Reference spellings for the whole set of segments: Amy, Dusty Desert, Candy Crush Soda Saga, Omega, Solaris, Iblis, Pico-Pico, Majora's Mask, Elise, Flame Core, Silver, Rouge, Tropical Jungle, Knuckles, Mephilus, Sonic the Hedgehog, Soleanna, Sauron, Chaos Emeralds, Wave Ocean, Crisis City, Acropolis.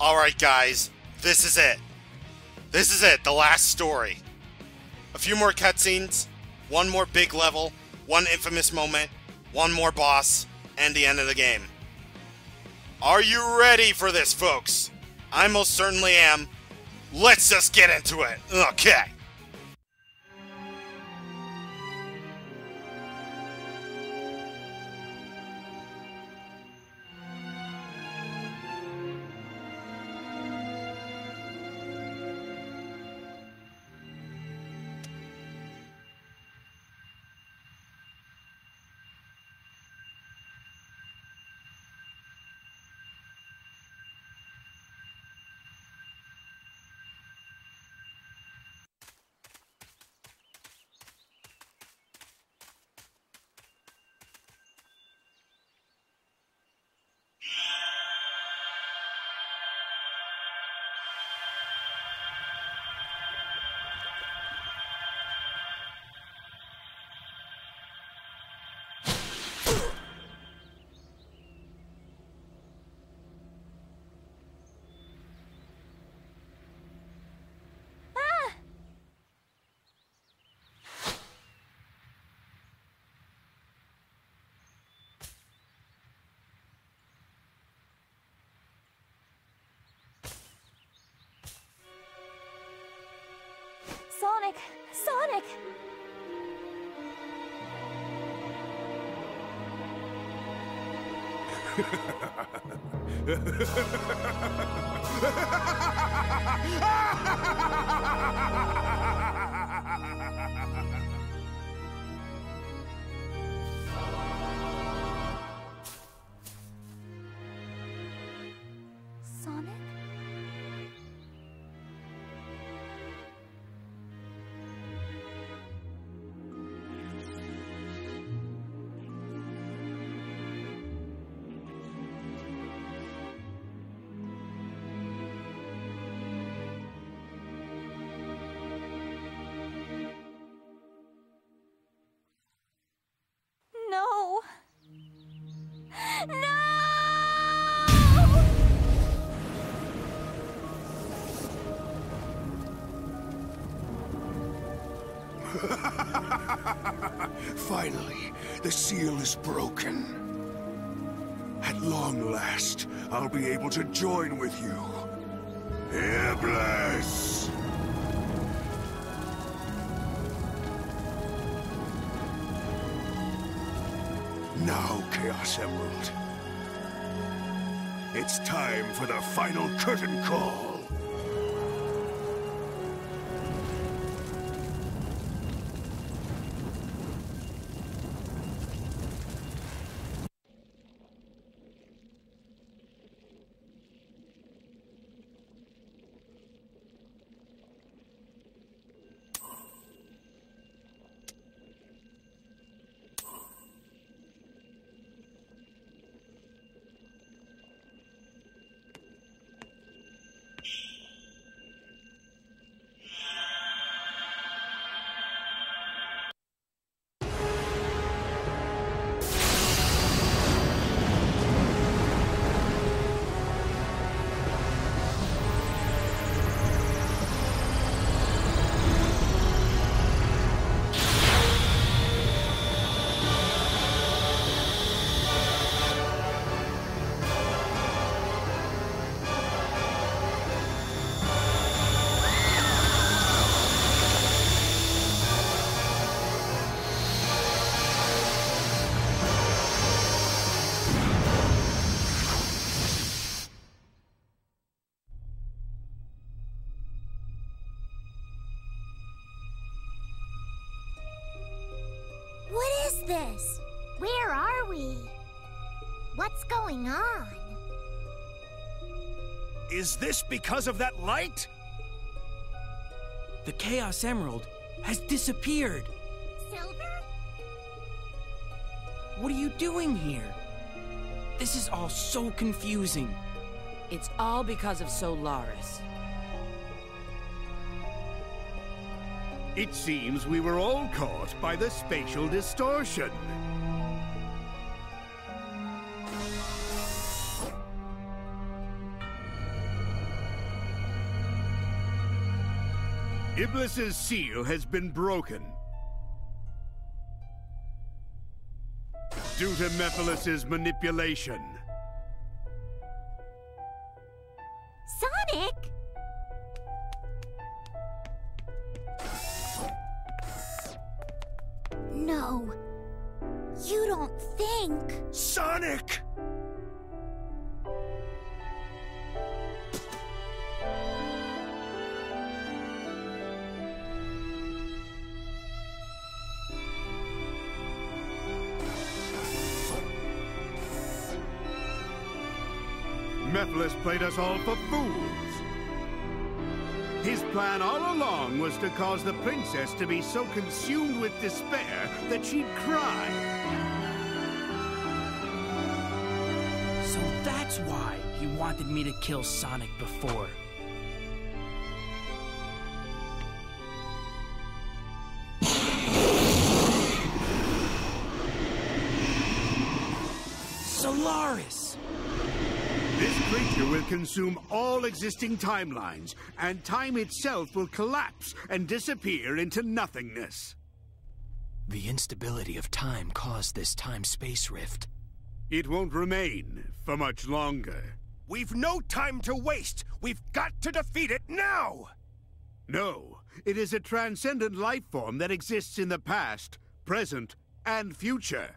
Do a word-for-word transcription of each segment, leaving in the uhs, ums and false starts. Alright guys, this is it. This is it, the last story. A few more cutscenes, one more big level, one infamous moment, one more boss, and the end of the game. Are you ready for this, folks? I most certainly am. Let's just get into it. Okay. Sonic! Sonic! Finally, the seal is broken. At long last, I'll be able to join with you. Iblis! Now, Chaos Emerald. It's time for the final curtain call. This? Where are we? What's going on? Is this because of that light? The Chaos Emerald has disappeared. Silver? What are you doing here? This is all so confusing. It's all because of Solaris. It seems we were all caught by the spatial distortion. Iblis's seal has been broken. Due to Mephilus's manipulation. Sonic! No. You don't think... Sonic! Mephilus played us all for fools. His plan all along was to cause the princess to be so consumed with despair that she'd cry. So that's why he wanted me to kill Sonic before. Solaris! This creature will consume all existing timelines, and time itself will collapse and disappear into nothingness. The instability of time caused this time-space rift. It won't remain for much longer. We've no time to waste! We've got to defeat it now! No, it is a transcendent life form that exists in the past, present, and future.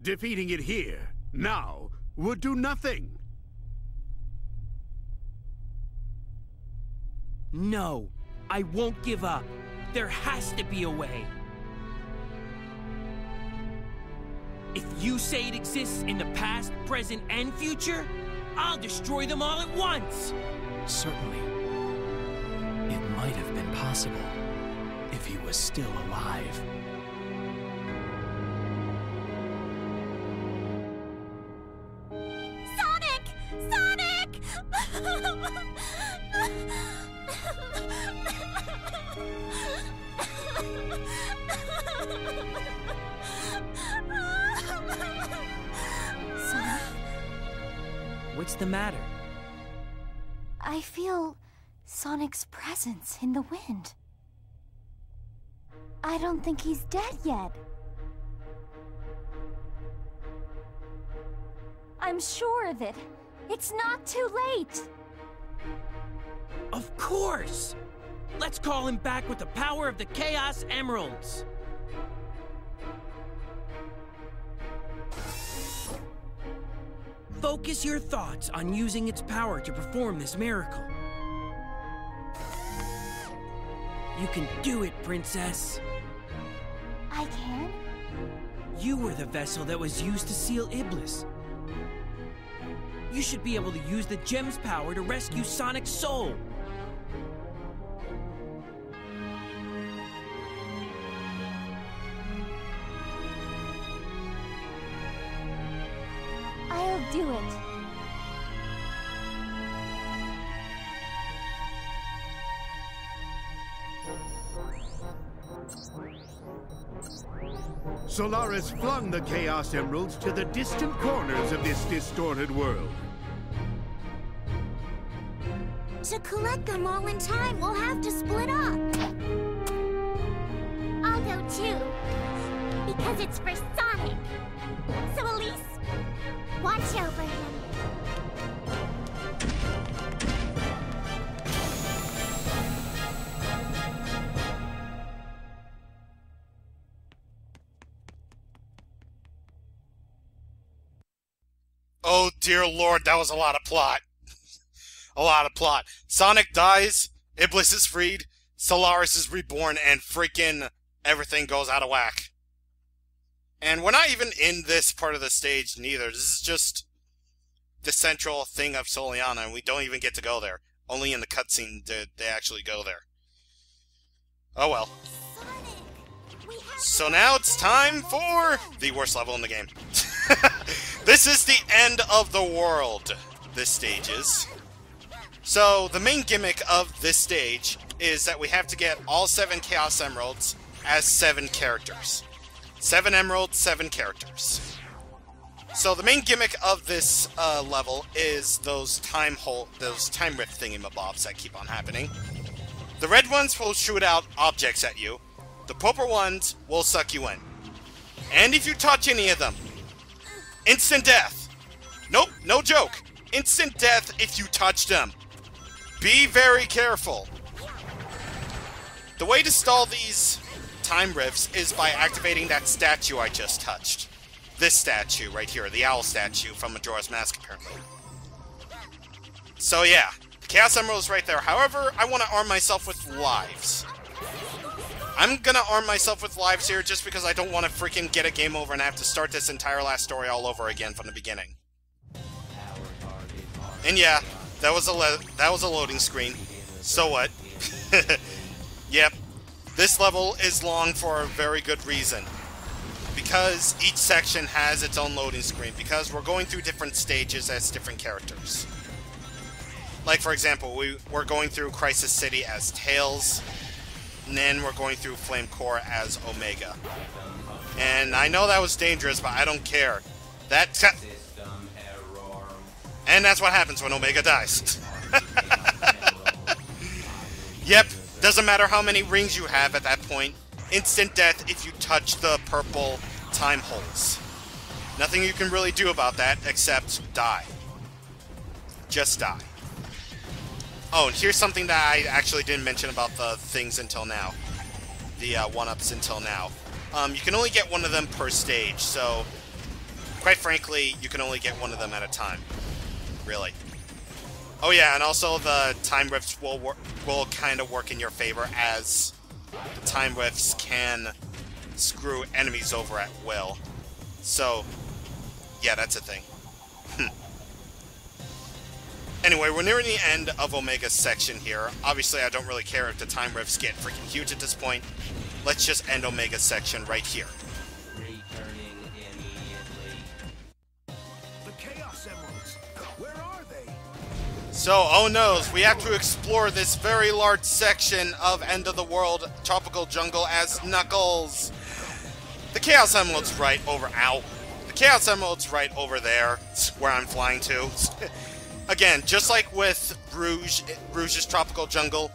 Defeating it here, now, would do nothing. No, I won't give up. There has to be a way. If you say it exists in the past, present, and future, I'll destroy them all at once. Certainly. It might have been possible if he was still alive. What's the matter? I feel Sonic's presence in the wind. I don't think he's dead yet. I'm sure of it. It's not too late. Of course! Let's call him back with the power of the Chaos Emeralds! Focus your thoughts on using its power to perform this miracle. You can do it, Princess! I can? You were the vessel that was used to seal Iblis. You should be able to use the gem's power to rescue Sonic's soul. I'll do it. Solaris flung the Chaos Emeralds to the distant corners of this distorted world. To collect them all in time, we'll have to split up. I'll go too, because it's for Sonic. So Elise, watch over him. Oh dear lord, that was a lot of plot. A lot of plot. Sonic dies, Iblis is freed, Solaris is reborn, and freaking everything goes out of whack. And we're not even in this part of the stage, neither. This is just the central thing of Soleanna, and we don't even get to go there. Only in the cutscene did they actually go there. Oh well. So now it's time for the worst level in the game. This is the end of the world, this stage is. So, the main gimmick of this stage is that we have to get all seven Chaos Emeralds as seven characters. Seven Emeralds, seven characters. So, the main gimmick of this uh, level is those time hole, those time rift thingamabobs that keep on happening. The red ones will shoot out objects at you. The purple ones will suck you in. And if you touch any of them, instant death. Nope, no joke. Instant death if you touch them. Be very careful. The way to stall these time rifts is by activating that statue I just touched. This statue right here, the owl statue from Majora's Mask, apparently. So yeah, the Chaos Emerald's right there. However, I want to arm myself with lives. I'm gonna arm myself with lives here just because I don't want to freaking get a game over and have to start this entire last story all over again from the beginning. And yeah, that was a le that was a loading screen. So what? Yep. This level is long for a very good reason. Because each section has its own loading screen. Because we're going through different stages as different characters. Like, for example, we, we're going through Crisis City as Tails. And then we're going through Flame Core as Omega. And I know that was dangerous, but I don't care. That's... And that's what happens when Omega dies. Yep, doesn't matter how many rings you have at that point. Instant death if you touch the purple time holes. Nothing you can really do about that except die. Just die. Oh, and here's something that I actually didn't mention about the things until now. The uh, one-ups until now. Um, you can only get one of them per stage, so... Quite frankly, you can only get one of them at a time. Really. Oh yeah, and also the time rifts will work, will kind of work in your favor, as the time rifts can screw enemies over at will. So, yeah, that's a thing. Anyway, we're nearing the end of Omega's section here. Obviously, I don't really care if the time rifts get freaking huge at this point. Let's just end Omega's section right here. So, oh noes, we have to explore this very large section of End of the World Tropical Jungle as Knuckles. The Chaos Emerald's right over out. The Chaos Emerald's right over there, where I'm flying to. Again, just like with Rouge, Rouge's Tropical Jungle,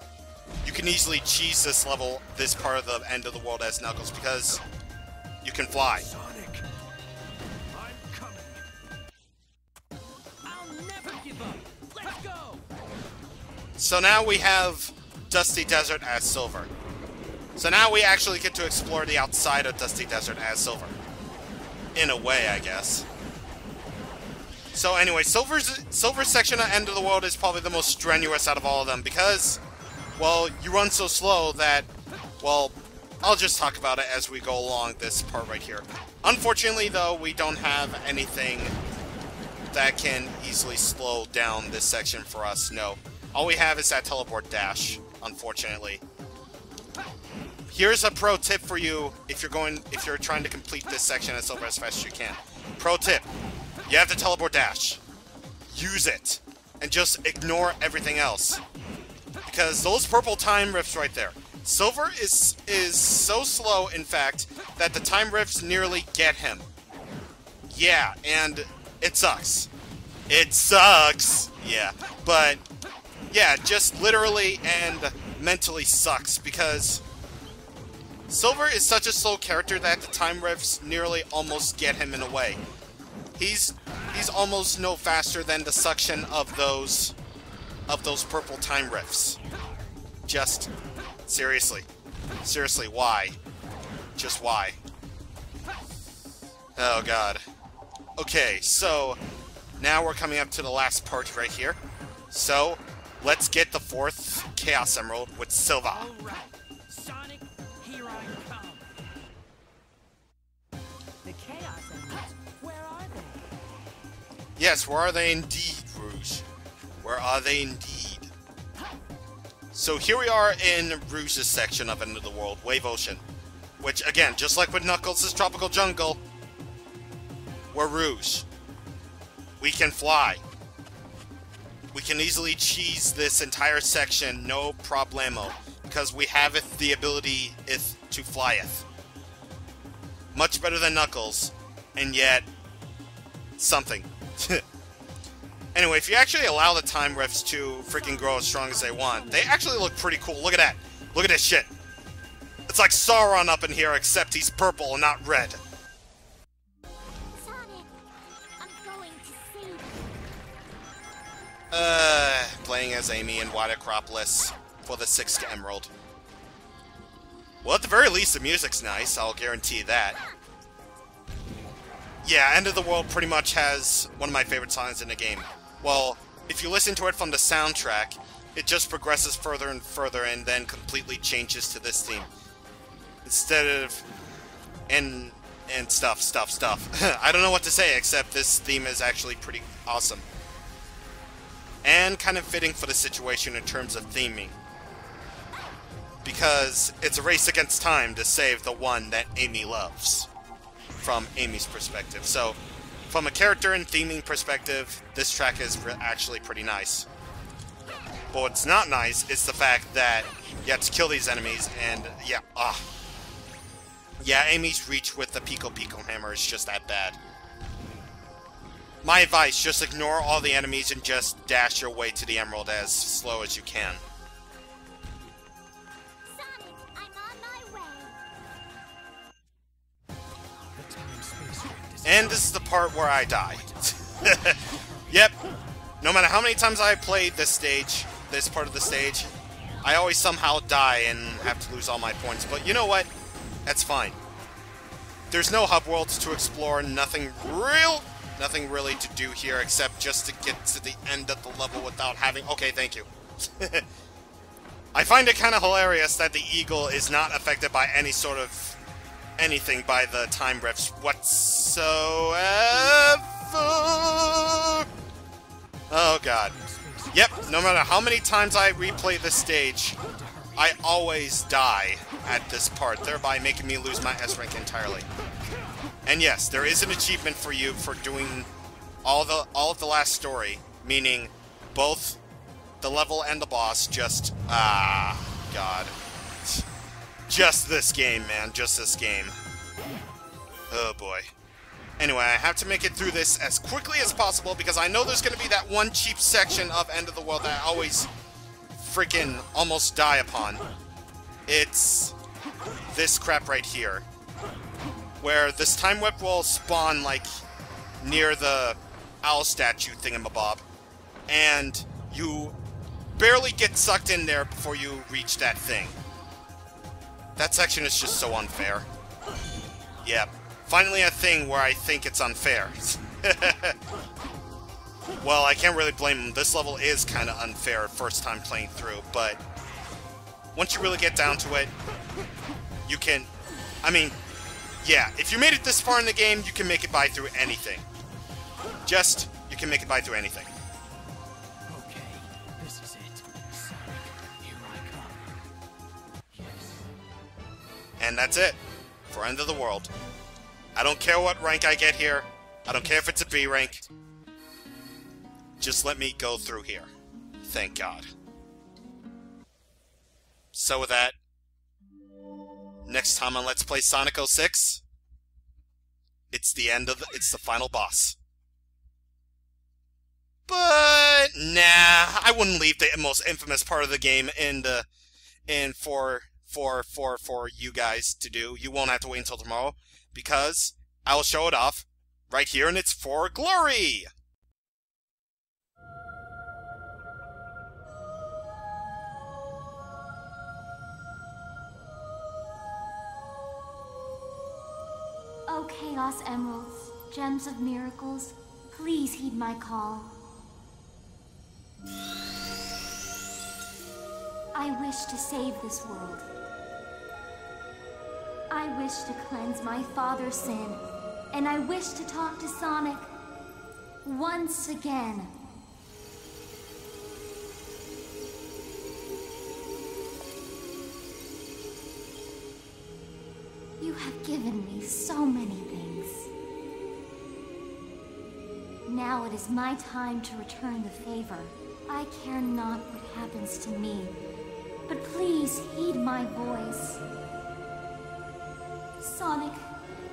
you can easily cheese this level, this part of the End of the World as Knuckles, because you can fly. So now we have Dusty Desert as Silver. So now we actually get to explore the outside of Dusty Desert as Silver. In a way, I guess. So anyway, Silver's, Silver's section at End of the World is probably the most strenuous out of all of them because, well, you run so slow that, well, I'll just talk about it as we go along this part right here. Unfortunately, though, we don't have anything that can easily slow down this section for us, no. All we have is that teleport dash, unfortunately. Here's a pro tip for you if you're going if you're trying to complete this section as Silver as fast as you can. Pro tip. You have to teleport dash. Use it. And just ignore everything else. Because those purple time rifts right there. Silver is is so slow, in fact, that the time rifts nearly get him. Yeah, and it sucks. It sucks. Yeah. But yeah, just literally and mentally sucks, because Silver is such a slow character that the time rifts nearly almost get him in a way. He's he's almost no faster than the suction of those of those purple time rifts. Just seriously. Seriously, why? Just why? Oh god. Okay, so now we're coming up to the last part right here. So let's get the fourth Chaos Emerald with Silver. All right. Sonic, here I come. The Chaos Emeralds, where are they? Yes, where are they indeed, Rouge? Where are they indeed? So here we are in Rouge's section of End of the World, Wave Ocean. Which, again, just like with Knuckles' Tropical Jungle, we're Rouge. We can fly. We can easily cheese this entire section, no problemo, because we haveth the ability ith to flyeth. Much better than Knuckles, and yet something. Anyway, if you actually allow the time rifts to freaking grow as strong as they want, they actually look pretty cool. Look at that. Look at this shit. It's like Sauron up in here, except he's purple and not red. Sonic, I'm going to save you. Uh, playing as Amy in White Acropolis for the sixth Emerald. Well, at the very least, the music's nice. I'll guarantee that. Yeah, End of the World pretty much has one of my favorite songs in the game. Well, if you listen to it from the soundtrack, it just progresses further and further and then completely changes to this theme. Instead of... And... And stuff, stuff, stuff. I don't know what to say, except this theme is actually pretty awesome. And kind of fitting for the situation in terms of theming. Because it's a race against time to save the one that Amy loves. From Amy's perspective. So, from a character and theming perspective, this track is actually pretty nice. But what's not nice is the fact that you have to kill these enemies, and yeah, ah. Yeah, Amy's reach with the Pico-Pico hammer is just that bad. My advice, just ignore all the enemies and just dash your way to the Emerald as slow as you can. Sonic, I'm on my way. And this is the part where I die. Yep. No matter how many times I played this stage, this part of the stage, I always somehow die and have to lose all my points. But you know what? That's fine. There's no hub worlds to explore, nothing real, nothing really to do here except just to get to the end of the level without having... Okay, thank you. I find it kind of hilarious that the eagle is not affected by any sort of anything by the time rifts whatsoever. Oh god. Yep, no matter how many times I replay this stage, I always die at this part, thereby making me lose my S rank entirely. And yes, there is an achievement for you for doing all the all of the last story, meaning both the level and the boss. Just ah god. Just this game, man, just this game. Oh boy. Anyway, I have to make it through this as quickly as possible because I know there's going to be that one cheap section of End of the World that I always freaking almost die upon. It's this crap right here, where this time whip will spawn, like, near the owl statue thingamabob, and you barely get sucked in there before you reach that thing. That section is just so unfair. Yep. Finally a thing where I think it's unfair. Well, I can't really blame them. This level is kind of unfair first time playing through, but once you really get down to it, you can... I mean, yeah, if you made it this far in the game, you can make it by through anything. Just, you can make it by through anything. Okay, this is it. Sonic, here I come. Yes. And that's it for End of the World. I don't care what rank I get here. I don't care if it's a B rank. Just let me go through here. Thank God. So with that, next time on Let's Play Sonic oh six, it's the end of the, it's the final boss. But nah, I wouldn't leave the most infamous part of the game in the in for for for for you guys to do. You won't have to wait until tomorrow, because I'll show it off right here, and it's for glory! O Chaos Emeralds, gems of miracles, please heed my call. I wish to save this world. I wish to cleanse my father's sin, and I wish to talk to Sonic once again. You have given me so many things. Now it is my time to return the favor. I care not what happens to me, but please heed my voice. Sonic,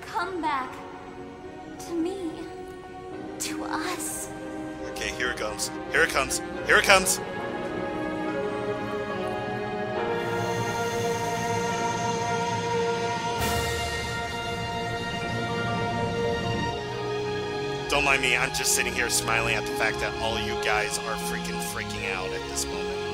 come back to me, to us. Okay, Okay, here it comes. Here it comes. Here it comes. Don't mind me, I'm just sitting here smiling at the fact that all you guys are freaking freaking out at this moment.